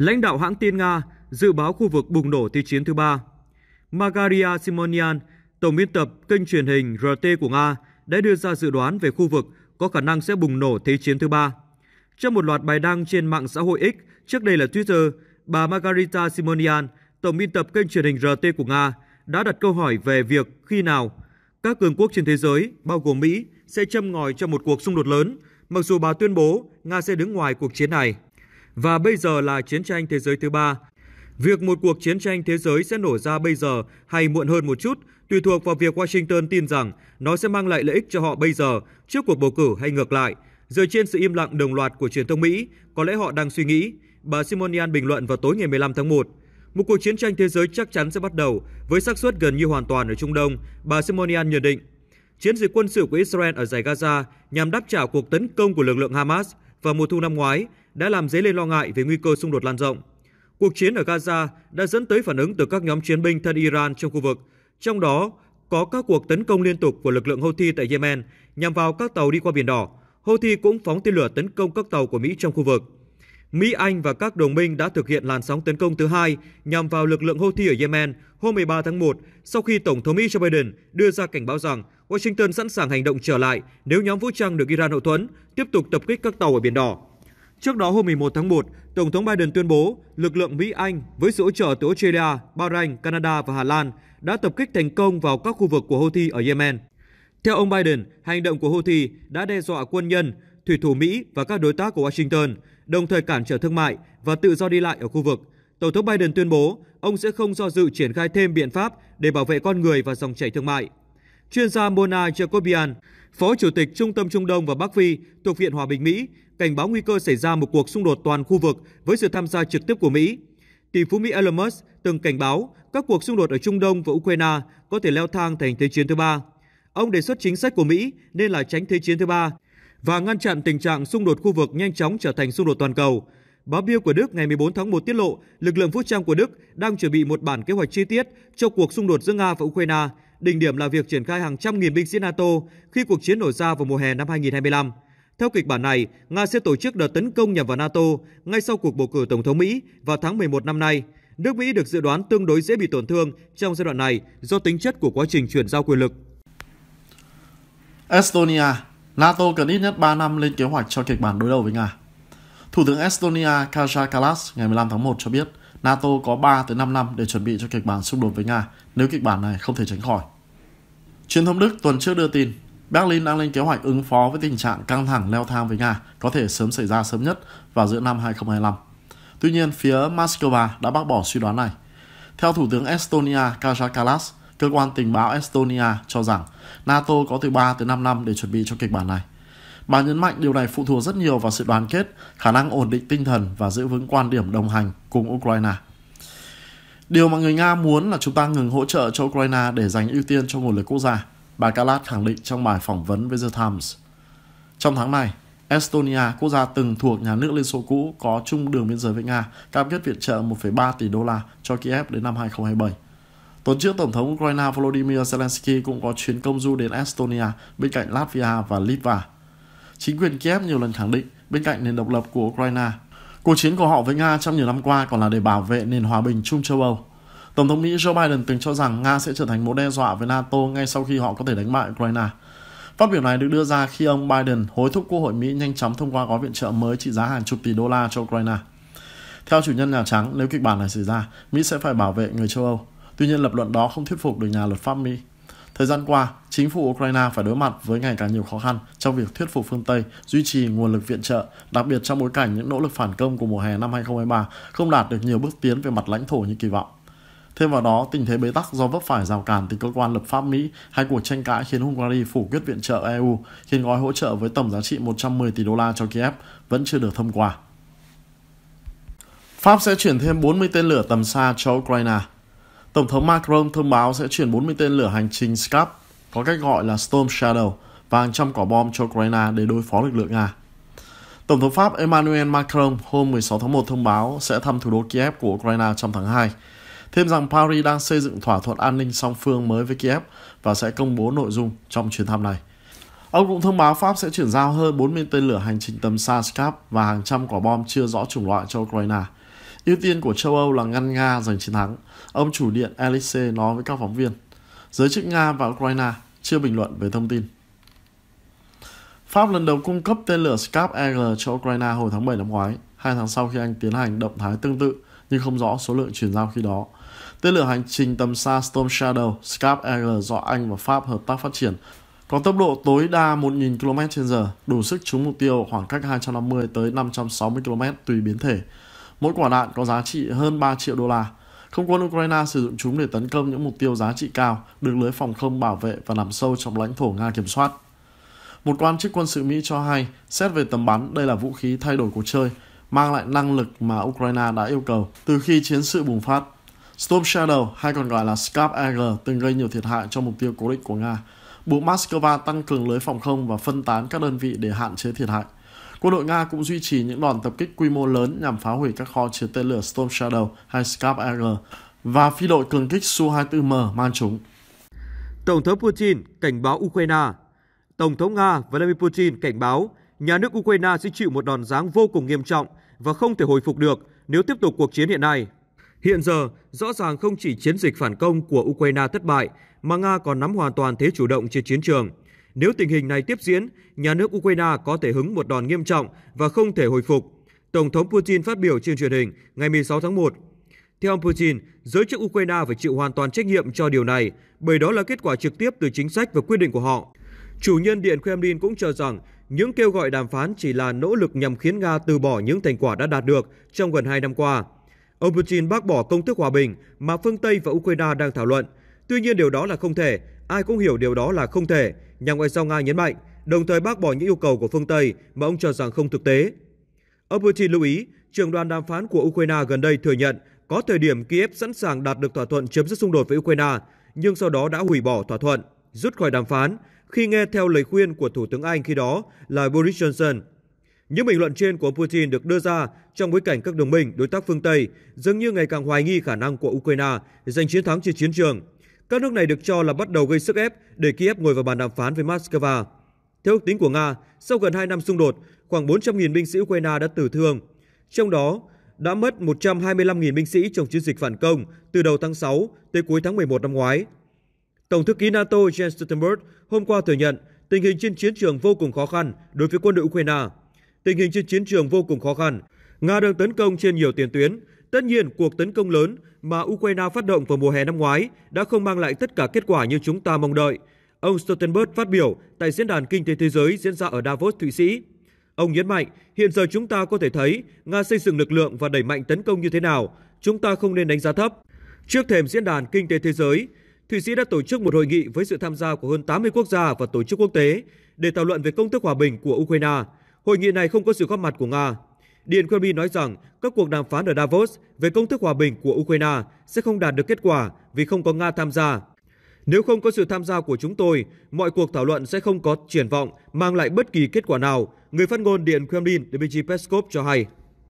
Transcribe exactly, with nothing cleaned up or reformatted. Lãnh đạo hãng tin Nga dự báo khu vực bùng nổ thế chiến thứ ba. Margarita Simonyan, tổng biên tập kênh truyền hình R T của Nga, đã đưa ra dự đoán về khu vực có khả năng sẽ bùng nổ thế chiến thứ ba. Trong một loạt bài đăng trên mạng xã hội X, trước đây là Twitter, bà Margarita Simonyan, tổng biên tập kênh truyền hình R T của Nga, đã đặt câu hỏi về việc khi nào các cường quốc trên thế giới, bao gồm Mỹ, sẽ châm ngòi cho một cuộc xung đột lớn, mặc dù bà tuyên bố Nga sẽ đứng ngoài cuộc chiến này. Và bây giờ là chiến tranh thế giới thứ ba. Việc một cuộc chiến tranh thế giới sẽ nổ ra bây giờ hay muộn hơn một chút tùy thuộc vào việc Washington tin rằng nó sẽ mang lại lợi ích cho họ bây giờ, trước cuộc bầu cử hay ngược lại. Dựa trên sự im lặng đồng loạt của truyền thông Mỹ, có lẽ họ đang suy nghĩ, bà Simonyan bình luận vào tối ngày mười lăm tháng một. Một cuộc chiến tranh thế giới chắc chắn sẽ bắt đầu với xác suất gần như hoàn toàn ở Trung Đông, bà Simonyan nhận định. Chiến dịch quân sự của Israel ở dải Gaza nhằm đáp trả cuộc tấn công của lực lượng Hamas vào mùa thu năm ngoái đã làm dấy lên lo ngại về nguy cơ xung đột lan rộng. Cuộc chiến ở Gaza đã dẫn tới phản ứng từ các nhóm chiến binh thân Iran trong khu vực, trong đó có các cuộc tấn công liên tục của lực lượng Houthi tại Yemen nhằm vào các tàu đi qua Biển Đỏ. Houthi cũng phóng tên lửa tấn công các tàu của Mỹ trong khu vực. Mỹ, Anh và các đồng minh đã thực hiện làn sóng tấn công thứ hai nhằm vào lực lượng Houthi ở Yemen hôm mười ba tháng một sau khi Tổng thống Mỹ Joe Biden đưa ra cảnh báo rằng Washington sẵn sàng hành động trở lại nếu nhóm vũ trang được Iran hậu thuẫn tiếp tục tập kích các tàu ở Biển Đỏ. Trước đó hôm mười một tháng một, Tổng thống Biden tuyên bố lực lượng Mỹ, Anh với sự hỗ trợ từ Australia, Bahrain, Canada và Hà Lan đã tập kích thành công vào các khu vực của Houthi ở Yemen. Theo ông Biden, hành động của Houthi đã đe dọa quân nhân, thủy thủ Mỹ và các đối tác của Washington, đồng thời cản trở thương mại và tự do đi lại ở khu vực. Tổng thống Biden tuyên bố ông sẽ không do dự triển khai thêm biện pháp để bảo vệ con người và dòng chảy thương mại. Chuyên gia Mona Jacobian, Phó Chủ tịch Trung tâm Trung Đông và Bắc Phi thuộc Viện Hòa bình Mỹ, cảnh báo nguy cơ xảy ra một cuộc xung đột toàn khu vực với sự tham gia trực tiếp của Mỹ. Tỷ phú Mỹ Elon Musk từng cảnh báo các cuộc xung đột ở Trung Đông và Ukraine có thể leo thang thành thế chiến thứ ba. Ông đề xuất chính sách của Mỹ nên là tránh thế chiến thứ ba và ngăn chặn tình trạng xung đột khu vực nhanh chóng trở thành xung đột toàn cầu. Báo Bild của Đức ngày mười bốn tháng một tiết lộ lực lượng vũ trang của Đức đang chuẩn bị một bản kế hoạch chi tiết cho cuộc xung đột giữa Nga và Ukraine, đỉnh điểm là việc triển khai hàng trăm nghìn binh sĩ NATO khi cuộc chiến nổ ra vào mùa hè năm hai nghìn không trăm hai mươi lăm. Theo kịch bản này, Nga sẽ tổ chức đợt tấn công nhằm vào NATO ngay sau cuộc bầu cử Tổng thống Mỹ vào tháng mười một năm nay. Nước Mỹ được dự đoán tương đối dễ bị tổn thương trong giai đoạn này do tính chất của quá trình chuyển giao quyền lực. Estonia, NATO cần ít nhất ba năm lên kế hoạch cho kịch bản đối đầu với Nga. Thủ tướng Estonia Kaja Kallas ngày mười lăm tháng một cho biết NATO có ba tới năm năm để chuẩn bị cho kịch bản xung đột với Nga nếu kịch bản này không thể tránh khỏi. Truyền thông Đức tuần trước đưa tin Berlin đang lên kế hoạch ứng phó với tình trạng căng thẳng leo thang với Nga có thể sớm xảy ra sớm nhất vào giữa năm hai nghìn không trăm hai mươi lăm. Tuy nhiên, phía Moscow đã bác bỏ suy đoán này. Theo Thủ tướng Estonia Kaja Kallas, cơ quan tình báo Estonia cho rằng NATO có từ ba tới năm năm để chuẩn bị cho kịch bản này. Bà nhấn mạnh điều này phụ thuộc rất nhiều vào sự đoàn kết, khả năng ổn định tinh thần và giữ vững quan điểm đồng hành cùng Ukraine. Điều mà người Nga muốn là chúng ta ngừng hỗ trợ cho Ukraine để dành ưu tiên cho nguồn lực quốc gia, bà Kallas khẳng định trong bài phỏng vấn với The Times. Trong tháng này, Estonia, quốc gia từng thuộc nhà nước Liên Xô cũ có chung đường biên giới với Nga, cam kết viện trợ một phẩy ba tỷ đô la cho Kiev đến năm hai nghìn không trăm hai mươi bảy. Tuần trước, Tổng thống Ukraine Volodymyr Zelensky cũng có chuyến công du đến Estonia bên cạnh Latvia và Litva. Chính quyền Kiev nhiều lần khẳng định bên cạnh nền độc lập của Ukraine, cuộc chiến của họ với Nga trong nhiều năm qua còn là để bảo vệ nền hòa bình chung châu Âu. Tổng thống Mỹ Joe Biden từng cho rằng Nga sẽ trở thành mối đe dọa với NATO ngay sau khi họ có thể đánh bại Ukraine. Phát biểu này được đưa ra khi ông Biden hối thúc Quốc hội Mỹ nhanh chóng thông qua gói viện trợ mới trị giá hàng chục tỷ đô la cho Ukraine. Theo chủ nhân Nhà Trắng, nếu kịch bản này xảy ra, Mỹ sẽ phải bảo vệ người châu Âu. Tuy nhiên, lập luận đó không thuyết phục được nhà luật pháp Mỹ. Thời gian qua, chính phủ Ukraine phải đối mặt với ngày càng nhiều khó khăn trong việc thuyết phục phương Tây duy trì nguồn lực viện trợ, đặc biệt trong bối cảnh những nỗ lực phản công của mùa hè năm hai nghìn không trăm hai mươi ba không đạt được nhiều bước tiến về mặt lãnh thổ như kỳ vọng. Thêm vào đó, tình thế bế tắc do vấp phải rào cản từ cơ quan lập pháp Mỹ hay cuộc tranh cãi khiến Hungary phủ quyết viện trợ E U, khiến gói hỗ trợ với tổng giá trị một trăm mười tỷ đô la cho Kiev vẫn chưa được thông qua. Pháp sẽ chuyển thêm bốn mươi tên lửa tầm xa cho Ukraine. Tổng thống Macron thông báo sẽ chuyển bốn mươi tên lửa hành trình SCALP, có cách gọi là Storm Shadow, và hàng trăm quả bom cho Ukraine để đối phó lực lượng Nga. Tổng thống Pháp Emmanuel Macron hôm mười sáu tháng một thông báo sẽ thăm thủ đô Kiev của Ukraine trong tháng hai. Thêm rằng Paris đang xây dựng thỏa thuận an ninh song phương mới với Kiev và sẽ công bố nội dung trong chuyến thăm này. Ông cũng thông báo Pháp sẽ chuyển giao hơn bốn mươi tên lửa hành trình tầm xa SCALP và hàng trăm quả bom chưa rõ chủng loại cho Ukraine. Ưu tiên của châu Âu là ngăn Nga giành chiến thắng, ông chủ điện Elysee nói với các phóng viên. Giới chức Nga và Ukraine chưa bình luận về thông tin. Pháp lần đầu cung cấp tên lửa SCALP-E G cho Ukraine hồi tháng bảy năm ngoái, hai tháng sau khi Anh tiến hành động thái tương tự nhưng không rõ số lượng chuyển giao khi đó. Tên lửa hành trình tầm xa Storm Shadow SCALP-E G do Anh và Pháp hợp tác phát triển có tốc độ tối đa một nghìn ki lô mét trên giờ, đủ sức trúng mục tiêu khoảng cách hai trăm năm mươi tới năm trăm sáu mươi ki lô mét tùy biến thể. Mỗi quả đạn có giá trị hơn ba triệu đô la. Không quân Ukraine sử dụng chúng để tấn công những mục tiêu giá trị cao, được lưới phòng không bảo vệ và nằm sâu trong lãnh thổ Nga kiểm soát. Một quan chức quân sự Mỹ cho hay, xét về tầm bắn, đây là vũ khí thay đổi cuộc chơi, mang lại năng lực mà Ukraine đã yêu cầu từ khi chiến sự bùng phát. Storm Shadow, hay còn gọi là SCALP-E G, từng gây nhiều thiệt hại cho mục tiêu cố định của Nga, buộc Moscow tăng cường lưới phòng không và phân tán các đơn vị để hạn chế thiệt hại. Quân đội Nga cũng duy trì những đòn tập kích quy mô lớn nhằm phá hủy các kho chứa tên lửa Storm Shadow hay SCALP-E G và phi đội cường kích Su hai mươi tư M mang chúng. Tổng thống Putin cảnh báo Ukraine. Tổng thống Nga Vladimir Putin cảnh báo nhà nước Ukraine sẽ chịu một đòn giáng vô cùng nghiêm trọng và không thể hồi phục được nếu tiếp tục cuộc chiến hiện nay. Hiện giờ, rõ ràng không chỉ chiến dịch phản công của Ukraine thất bại, mà Nga còn nắm hoàn toàn thế chủ động trên chiến trường. Nếu tình hình này tiếp diễn, nhà nước Ukraine có thể hứng một đòn nghiêm trọng và không thể hồi phục, Tổng thống Putin phát biểu trên truyền hình ngày mười sáu tháng một. Theo ông Putin, giới chức Ukraine phải chịu hoàn toàn trách nhiệm cho điều này, bởi đó là kết quả trực tiếp từ chính sách và quyết định của họ. Chủ nhân Điện Kremlin cũng cho rằng những kêu gọi đàm phán chỉ là nỗ lực nhằm khiến Nga từ bỏ những thành quả đã đạt được trong gần hai năm qua. Ông Putin bác bỏ công thức hòa bình mà phương Tây và Ukraine đang thảo luận. Tuy nhiên điều đó là không thể, ai cũng hiểu điều đó là không thể, nhà ngoại giao Nga nhấn mạnh, đồng thời bác bỏ những yêu cầu của phương Tây mà ông cho rằng không thực tế. Ông Putin lưu ý, trưởng đoàn đàm phán của Ukraine gần đây thừa nhận có thời điểm Kiev sẵn sàng đạt được thỏa thuận chấm dứt xung đột với Ukraine, nhưng sau đó đã hủy bỏ thỏa thuận, rút khỏi đàm phán, khi nghe theo lời khuyên của Thủ tướng Anh khi đó là Boris Johnson. Những bình luận trên của ông Putin được đưa ra trong bối cảnh các đồng minh, đối tác phương Tây dường như ngày càng hoài nghi khả năng của Ukraine giành chiến thắng trên chiến trường. Các nước này được cho là bắt đầu gây sức ép để Kiev ngồi vào bàn đàm phán với Moscow. Theo ước tính của Nga, sau gần hai năm xung đột, khoảng bốn trăm nghìn binh sĩ Ukraine đã tử thương. Trong đó, đã mất một trăm hai mươi lăm nghìn binh sĩ trong chiến dịch phản công từ đầu tháng sáu tới cuối tháng mười một năm ngoái. Tổng thư ký NATO Jens Stoltenberg hôm qua thừa nhận tình hình trên chiến trường vô cùng khó khăn đối với quân đội Ukraine. Tình hình trên chiến trường vô cùng khó khăn. Nga đang tấn công trên nhiều tiền tuyến. Tất nhiên, cuộc tấn công lớn mà Ukraine phát động vào mùa hè năm ngoái đã không mang lại tất cả kết quả như chúng ta mong đợi. Ông Stoltenberg phát biểu tại Diễn đàn Kinh tế Thế giới diễn ra ở Davos, Thụy Sĩ. Ông nhấn mạnh, hiện giờ chúng ta có thể thấy Nga xây dựng lực lượng và đẩy mạnh tấn công như thế nào. Chúng ta không nên đánh giá thấp. Trước thềm Diễn đàn Kinh tế Thế giới, Thụy Sĩ đã tổ chức một hội nghị với sự tham gia của hơn tám mươi quốc gia và tổ chức quốc tế để thảo luận về công thức hòa bình của Ukraine. Hội nghị này không có sự góp mặt của Nga. Điện Kremlin nói rằng các cuộc đàm phán ở Davos về công thức hòa bình của Ukraine sẽ không đạt được kết quả vì không có Nga tham gia. Nếu không có sự tham gia của chúng tôi, mọi cuộc thảo luận sẽ không có triển vọng mang lại bất kỳ kết quả nào, người phát ngôn Điện Kremlin Dmitry Peskov cho hay.